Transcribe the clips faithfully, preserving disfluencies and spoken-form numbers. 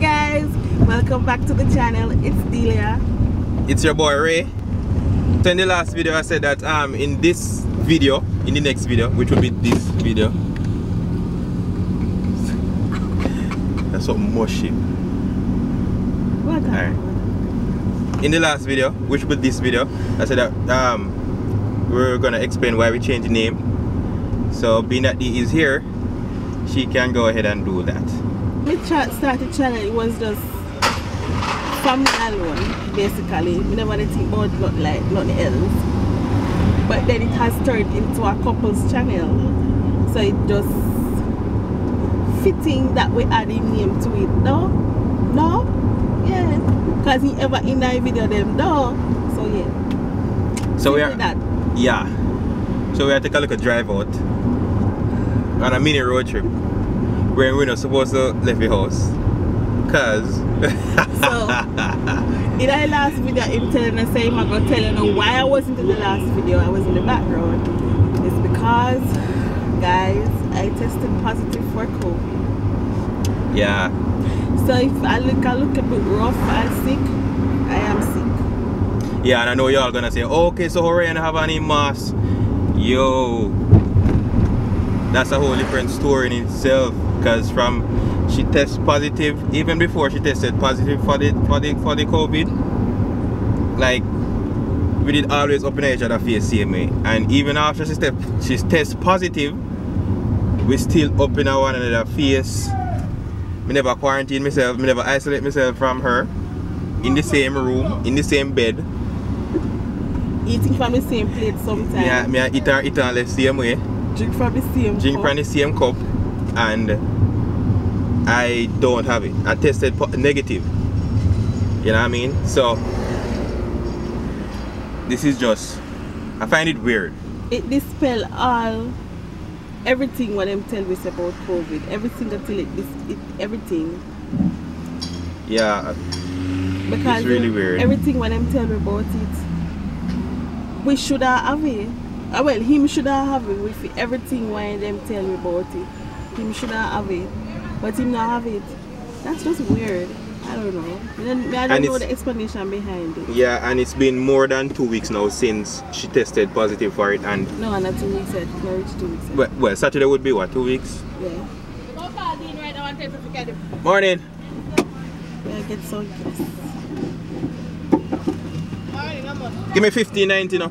Hi guys, welcome back to the channel. It's Delia. It's your boy Ray. So in the last video I said that um in this video, in the next video, which will be this video. That's what mushy. What right. In the last video, which will be this video, I said that um we're gonna explain why we changed the name. So being that Dee is here, she can go ahead and do that. When I started the channel, it was just family alone, basically. We never had anything about not like nothing else. But then it has turned into a couple's channel. So it just fitting that we add a name to it. No? No? Yeah. Because he ever in a video them no. So yeah. So we are that. Yeah. So we are taking a look at drive out on a mini road trip. When we're not supposed to leave the house, cause. So in our last video, I'm telling us I'm gonna tell you know why I wasn't in the last video. I was in the background. It's because, guys, I tested positive for COVID. Yeah. So if I look, I look a bit rough and sick. I am sick. Yeah, and I know y'all gonna say, oh, okay, so hurry and have any mask. Yo, that's a whole different story in itself. Because from she tests positive, even before she tested positive for the for the for the COVID, like we did always open each other face same way. And even after she step she tests positive, we still open one another face. Me never quarantine myself, me never isolate myself from her. In the same room, in the same bed. Eating from the same plate sometimes. Yeah, me I eat her eat her the same way. Drink from the same Drink cup. from the same cup. And I don't have it. I tested negative. You know what I mean? So this is just, I find it weird. It dispel all everything what them tell us about COVID. Everything until it, it everything. Yeah. Because it's really weird. Everything what them tell me about it. We should have it. Well, him should have it with everything why them tell me about it. Him should not have it, but him not have it. That's just weird. I don't know. I don't know the explanation behind it. Yeah, and it's been more than two weeks now since she tested positive for it, and no, not two weeks. It no, it's two weeks. Well, well, Saturday would be what, two weeks? Yeah. Morning. Yeah, get some. Give me fifteen ninety now.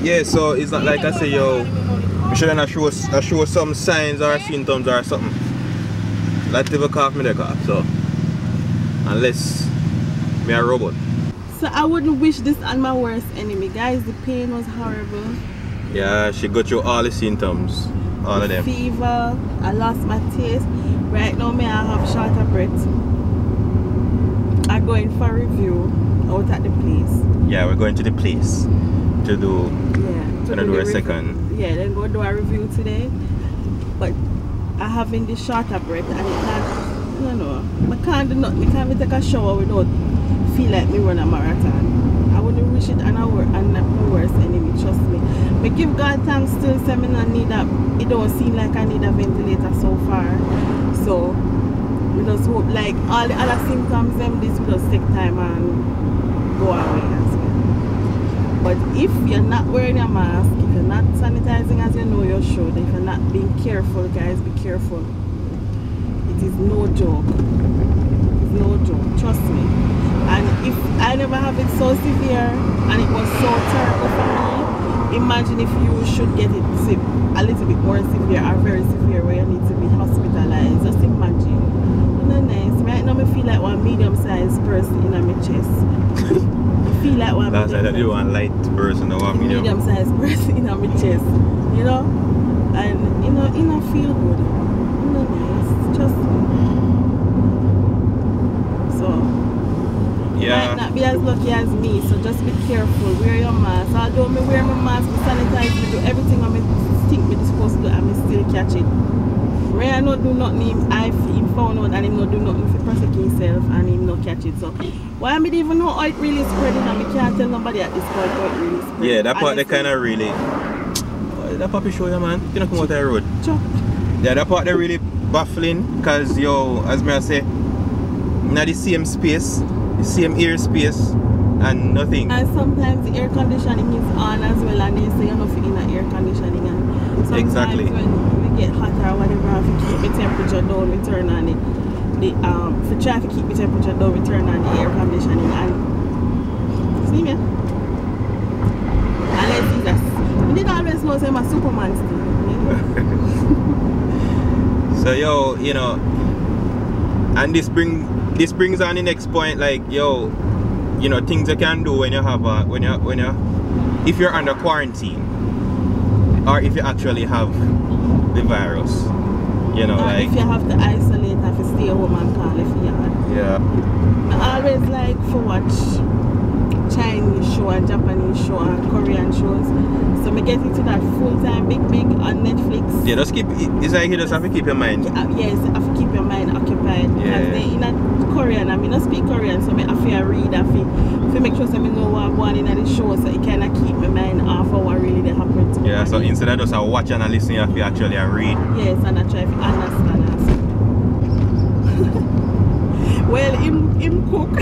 Yeah, so it's not like I say, yo, we shouldn't show, show some signs or symptoms or something. Like people cough me the cough, so. Unless me a robot. So I wouldn't wish this on my worst enemy, guys. The pain was horrible. Yeah, she got you all the symptoms. All the of them. Fever, I lost my taste. Right now, me I have shorter breath. I'm going for review out at the place. Yeah, we're going to the place. To do, yeah, to do, do a second. Yeah, then go do a review today. But I having the shorter breath, and it can't, you know, I can't do nothing. I can't take a shower without feel like me run a marathon. I wouldn't wish it on our and my worst enemy. Trust me. But give God thanks still. So I don't need a. It don't seem like I need a ventilator so far. So we just hope like all the other symptoms them this will just take time and go away. But if you're not wearing a mask, if you're not sanitizing as you know you should, if you're not being careful, guys, be careful. It is no joke. It's no joke. Trust me. And if I never have it so severe and it was so terrible for me, imagine if you should get it a little bit more severe or very severe where you need to be hospitalized. Just imagine. No nice. Right now I feel like one medium-sized person in my chest. Feel like one that's medium like you want light person or one medium, medium sized person in my chest, you know, and you know, you know, feel good, you know, nice, just so you yeah. might not be as lucky as me, so just be careful, wear your mask. Although I wear my mask, I sanitize, I do everything I think I'm supposed to do, and I still catch it. Ray I not do nothing, I found out and him not do nothing for protect himself and him not catch it. So why I even know how it really spreading and I can't tell nobody at this point how it really spreading. Yeah, that part they kinda really that puppy show you man, you know come out of the road. Chop. Yeah, that part they're really baffling, because yo, as me I say, not the same space, the same air space and nothing. And sometimes the air conditioning is on as well, and they say you have to in the air conditioning, and sometimes exactly. when we get hotter or whatever, I have to keep the temperature down, we turn on it. The, um, if you try to keep the temperature down, we turn on the air conditioning and see me. And let's see that. We did always know I'm a Superman still. So yo, you know, and this bring this brings on the next point, like yo, you know, things you can do when you have a when you when you if you're under quarantine or if you actually have the virus. You know, like, if you have to isolate, have to stay home and call if you are. Yeah. I always like to watch Chinese show and Japanese show and Korean shows. So I get into that full time, big, big on Netflix. Yeah, just keep, it's like you just have to keep your mind. Uh, yes, you have to keep your mind occupied. Yeah. Because they in a Korean, I mean, I speak Korean, so I have to read, I have to make sure so I know what I'm going in the show, so it kind of keep my mind off of what really happened to me. Yeah, so instead of just a watch and a listen, you have to actually read. Yes, and I try to understand. Well, him, him cook.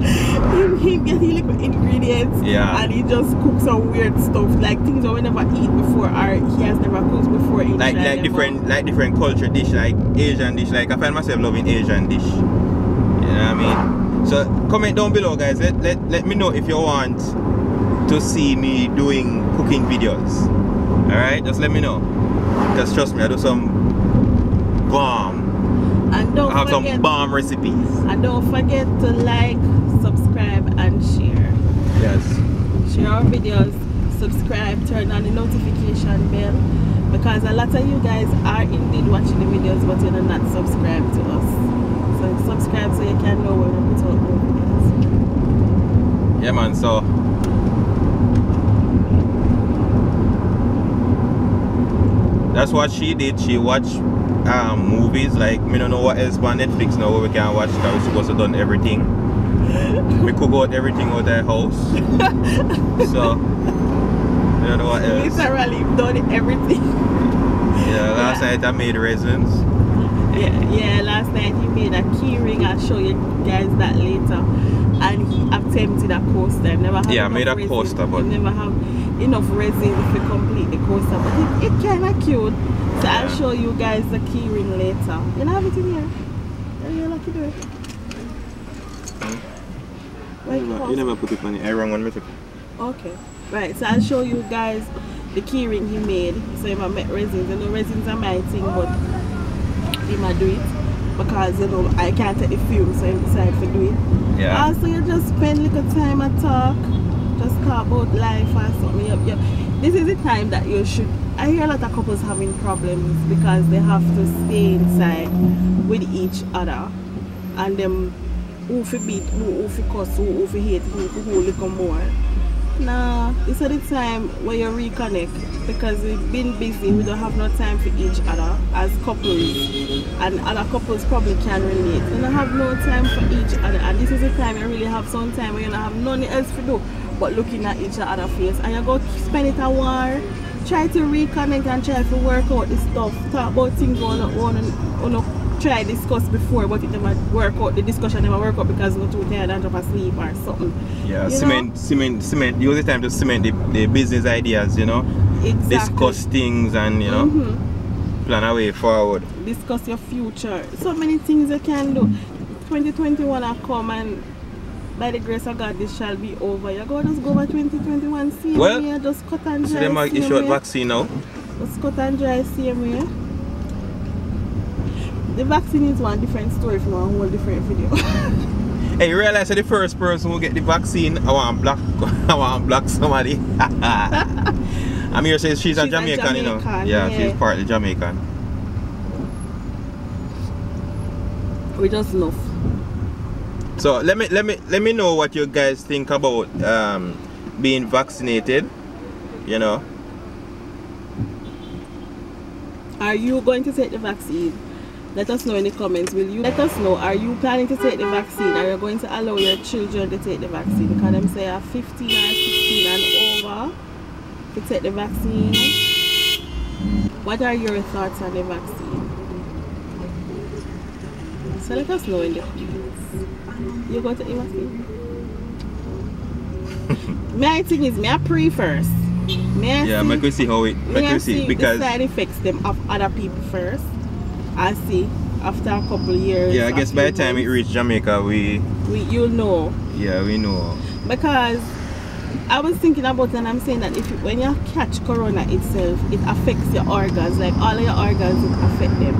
Him, him get he little ingredients, yeah, and he just cooks some weird stuff, like things that we never eat before, or he has never cooked before. In like like different like different culture dish, like Asian dish. Like I find myself loving Asian dish. You know what I mean? So comment down below, guys. Let let let me know if you want to see me doing cooking videos. All right, just let me know. Cause trust me, I do some bomb. And don't I have forget, some bomb recipes. And don't forget to like, subscribe and share. Yes. Share our videos, subscribe, turn on the notification bell, because a lot of you guys are indeed watching the videos but you're not subscribed to us. So subscribe so you can know when we put out new videos. Yeah man, so that's what she did. She watched um, movies, like me don't know what else on Netflix now where we can watch, because we're supposed to done everything. We cook out everything out their house. So I don't know what else. Literally done everything. Yeah, last yeah. night I made raisins. Yeah, yeah, last night he made a keyring. I'll show you guys that later. And he attempted a coaster. Never have yeah, made a resin. coaster, but you never have enough resin to complete the coaster. But it, it kinda cute. So yeah. I'll show you guys the keyring later. You know, have it in here. You're lucky to it. You never, you never put it on the wrong one. Okay, right. So I'll show you guys the keyring he made. So if I make resins, you know resins are my thing, but he might do it because you know I can't take the fume, so I decide to do it. Yeah. Also, you just spend little time and talk, just talk about life and something. Yep, yep. This is the time that you should. I hear a lot of couples having problems because they have to stay inside with each other, and them. Who fi beat, who fi cuss, who fi hate, who who little more. Nah, it's at the time where you reconnect, because we've been busy, we don't have no time for each other as couples, and other couples probably can relate. You don't have no time for each other, and this is the time you really have some time where you don't have nothing else to do but looking at each other's face, and you go spend it a while, try to reconnect and try to work out the stuff, talk about things on on on. on try discuss before, but it never work out. The discussion never work out because you're too tired and drop asleep or something. Yeah, you cement, know? cement, cement. Use the time to cement the, the business ideas, you know. Exactly. Discuss things and, you know, mm-hmm. plan a way forward. Discuss your future. So many things you can do. twenty twenty-one will come, and by the grace of God, this shall be over. You're going to just go by twenty twenty-one, see well, me, just cut and dry. So they might issue a vaccine now. Just cut and dry, see me. The vaccine is one different story from a whole different video. Hey, you realize that the first person who get the vaccine, I want black, I want black somebody. Amir says she's, she's a, Jamaican, a Jamaican, you know. Yeah, yeah, she's partly Jamaican. We just love. So let me let me let me know what you guys think about um, being vaccinated. You know, are you going to take the vaccine? Let us know in the comments. Will you let us know, are you planning to take the vaccine? Are you going to allow your children to take the vaccine? Because them say are fifteen and sixteen and over to take the vaccine. What are your thoughts on the vaccine? So let us know in the comments. You go to the vaccine? My thing is, I pray first. May I yeah, see, I can see how it. I can see, see because the side effects them of other people first. I see after a couple years. Yeah, I guess by the time months, it reached Jamaica, we. We you'll know. Yeah, we know. Because I was thinking about, and I'm saying that if you, when you catch corona itself, it affects your organs. Like all of your organs, it affect them.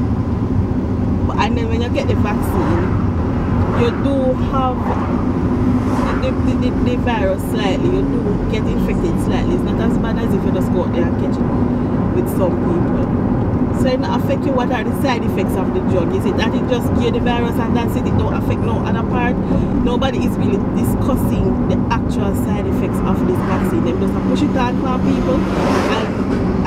But, and then when you get the vaccine, you do have. The, the, the virus slightly, you do get infected slightly. It's not as bad as if you just go out there and catch it with some people. So it not affect you. What are the side effects of the drug? Is it that it just gives the virus and that's it? It don't affect no other part. Nobody is really discussing the actual side effects of this vaccine. They just push it on for people. And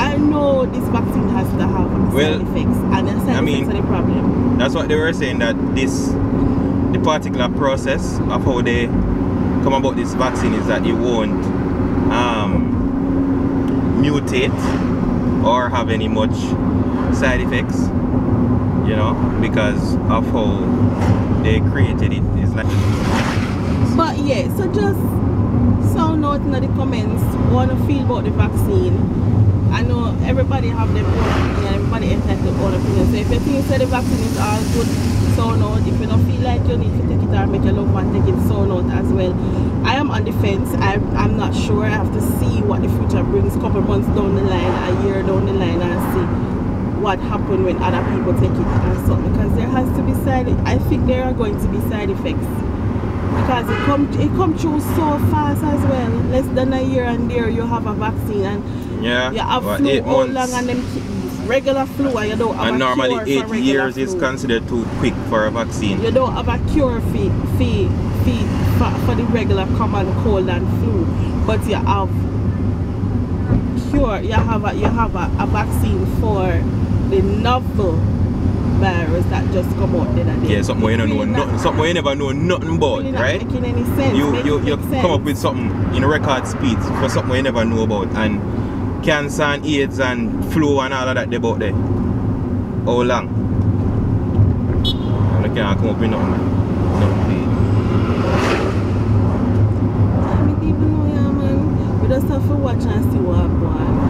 I know this vaccine has to have side well, effects, and the side I mean, effects are the problem. That's what they were saying, that this the particular process of how they come about this vaccine is that it won't um, mutate or have any much side effects, you know, because of how they created it. It's like, but yeah, so just sound out in the comments what you feel about the vaccine. I know everybody have their own opinion, everybody entitled to own opinion. So if you think that the vaccine is all good, so no, if you don't feel like you need to take it or make your loved one take it, so not as well. I am on the fence. I, I'm not sure. I have to see what the future brings, couple months down the line, a year down the line, and see what happens when other people take it and so, because there has to be side I think there are going to be side effects, because it come it come through so fast as well. Less than a year and there you have a vaccine, and yeah, you have flu eight all months. long and them regular flu, and you don't have and a normally cure eight years flu. Is considered too quick for a vaccine. You don't have a cure fee fee fee for, for the regular common cold and flu, but you have cure. You have a you have a, a vaccine for the novel virus that just come out there. Yeah, something you don't know nothing. Something you never know nothing about, right? Not making any sense. You Make you you come sense. up with something in record speed for something you never know about, and cancer and AIDS and flu and all of that they about there. How long? And I can't come up with nothing. nothing. How many people know ya, man? We just have to watch and see what happens.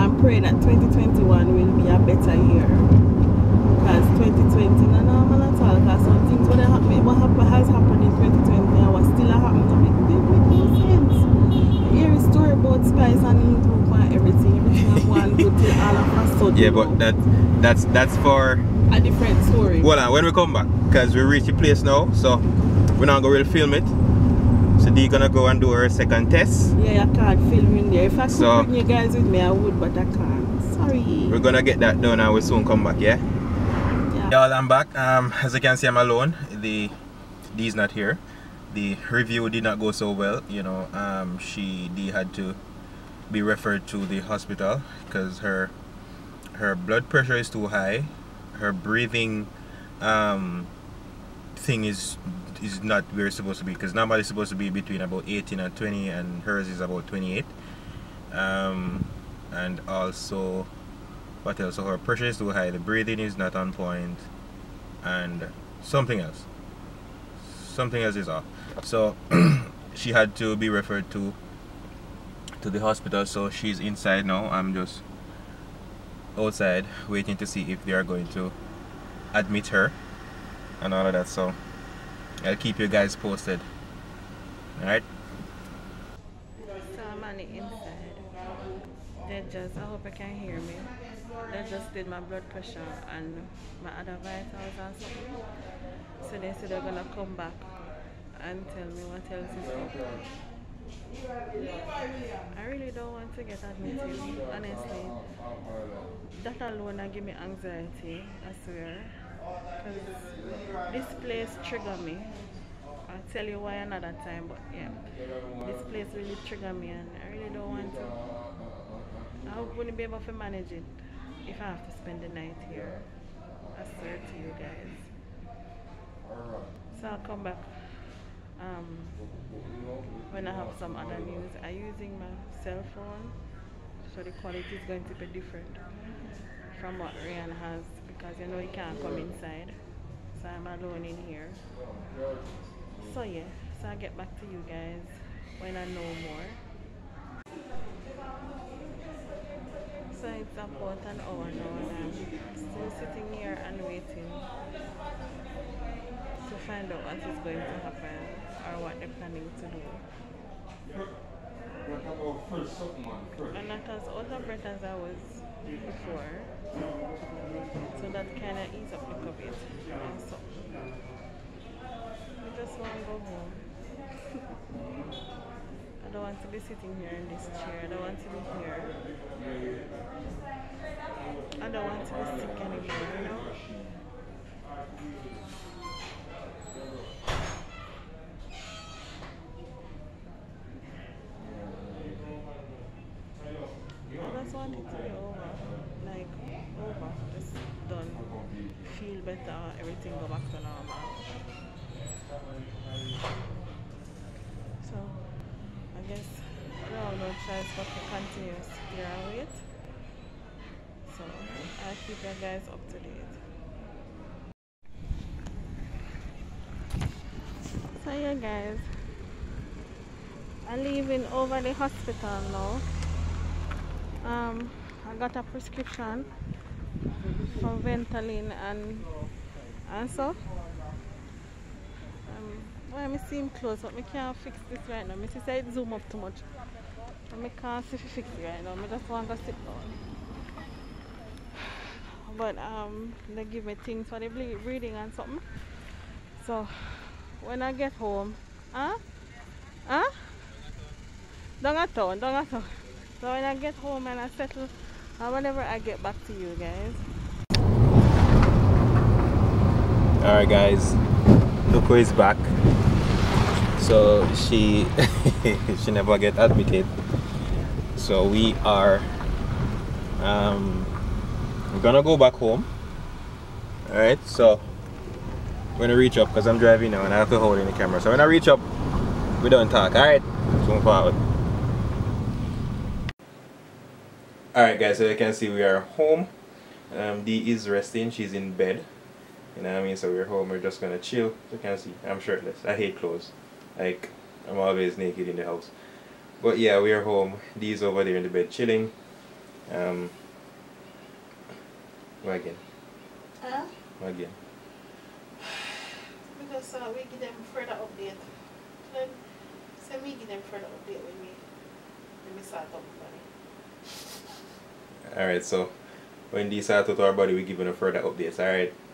I'm praying that twenty twenty-one will be a better year. Because twenty twenty is not normal at all. Because some things what happened, what happened, has happened in twenty twenty and what still happened to me, it makes no sense. I hear a story about spice and everything, everything one good till all of us so yeah, but that that's that's for a different story. Well, when we come back, because we reach the place now, so we're not gonna really film it. So they're gonna go and do her second test. Yeah, I can't film in there. If I could so, bring you guys with me, I would, but I can't. Sorry. We're gonna get that done and we'll soon come back, yeah? Yeah. Y'all, I'm back. Um as you can see, I'm alone. The Dee's not here. The review did not go so well, you know. Um she Dee had to be referred to the hospital because her her blood pressure is too high, her breathing um, thing is is not where it's supposed to be, because normally it's supposed to be between about eighteen and twenty and hers is about twenty-eight, um, and also what else, so her pressure is too high, the breathing is not on point, and something else something else is off, so she had to be referred to to the hospital. So she's inside now. I'm just outside waiting to see if they are going to admit her and all of that, so I'll keep you guys posted. Alright, so I'm on the inside. They just, I hope you can hear me, they just did my blood pressure and my other vitals and stuff, so they said they're gonna come back and tell me what else is happening. I really don't want to get admitted, honestly. That alone give me anxiety, I swear. Because this place triggered me. I'll tell you why another time, but yeah. This place really triggered me and I really don't want to. I wouldn't be able to manage it if I have to spend the night here. I swear to you guys. So I'll come back. Um, when I have some other news, I'm using my cell phone, so so the quality is going to be different from what Ryan has, because you know he can't come inside, so I'm alone in here. So yeah, so I'll get back to you guys when I know more. So it's about an hour now and I'm still sitting here and waiting to find out what is going to happen or what they're planning to do. I'm not as out of breath as I was before, so that kind of ease up a little bit. And so I just want to go home. I don't want to be sitting here in this chair. I don't want to be here. I don't want to be sick anymore, you know? I just want it to be over. Like, over. Just done. Feel better. Everything go back to normal. So, I guess now no choice but to continue to clear and wait. So, I'll keep you guys up to date. So, yeah, guys, I'm leaving Overly Hospital now. Um, I got a prescription for Ventolin and, and so. Why well, I see him close, but I can't fix this right now. I see it zoom up too much. And I can't see if it fix it right now. I just want to sit down. But um, they give me things for the breathing and something. So when I get home, huh? Huh? Don't at all, don't at all. So when I get home and I settle, and whenever I get back to you guys. Alright guys, look who is back. So she she never get admitted. So we are um, gonna go back home. All right. So when I reach up, because I'm driving now and I have to hold in the camera. So when I reach up, we don't talk. All right. Let's move forward. All right, guys. So you can see we are home. Um, Dee is resting. She's in bed. You know what I mean? So we're home, we're just gonna chill. You can see, I'm shirtless. I hate clothes. Like, I'm always naked in the house. But yeah, we're home. Dee's over there in the bed chilling. Um, what again? Huh? What again? Because uh, we give them further update. Then, so we give them further update with me. Let me start up with money. Alright, so when Dee starts with our body, we give them further updates, alright?